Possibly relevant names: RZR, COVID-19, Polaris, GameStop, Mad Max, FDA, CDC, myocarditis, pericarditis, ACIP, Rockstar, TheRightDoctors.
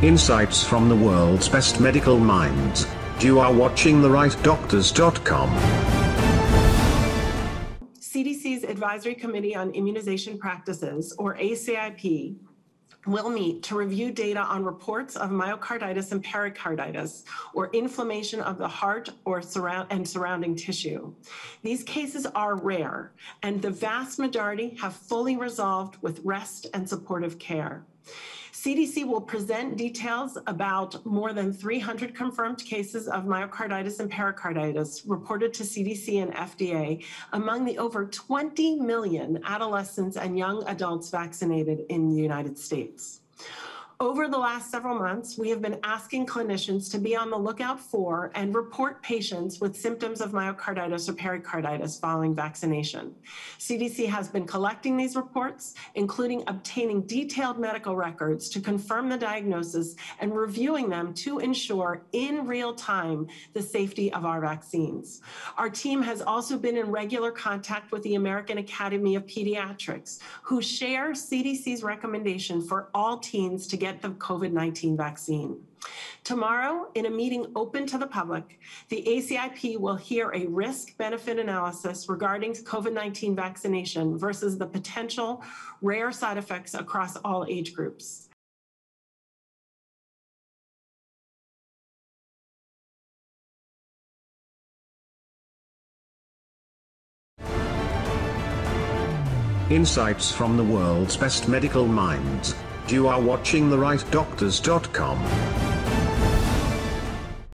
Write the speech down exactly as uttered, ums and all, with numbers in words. Insights from the world's best medical minds. You are watching the right doctors dot com. C D C's Advisory Committee on Immunization Practices, or A C I P, will meet to review data on reports of myocarditis and pericarditis, or inflammation of the heart or surround and surrounding tissue. These cases are rare, and the vast majority have fully resolved with rest and supportive care. C D C will present details about more than three hundred confirmed cases of myocarditis and pericarditis reported to C D C and F D A among the over twenty million adolescents and young adults vaccinated in the United States. Over the last several months, we have been asking clinicians to be on the lookout for and report patients with symptoms of myocarditis or pericarditis following vaccination. C D C has been collecting these reports, including obtaining detailed medical records to confirm the diagnosis and reviewing them to ensure in real time the safety of our vaccines. Our team has also been in regular contact with the American Academy of Pediatrics, who share C D C's recommendation for all teens to get Get the COVID nineteen vaccine. Tomorrow, in a meeting open to the public, the A C I P will hear a risk-benefit analysis regarding COVID nineteen vaccination versus the potential rare side effects across all age groups. Insights from the world's best medical minds. You are watching the right doctors dot com.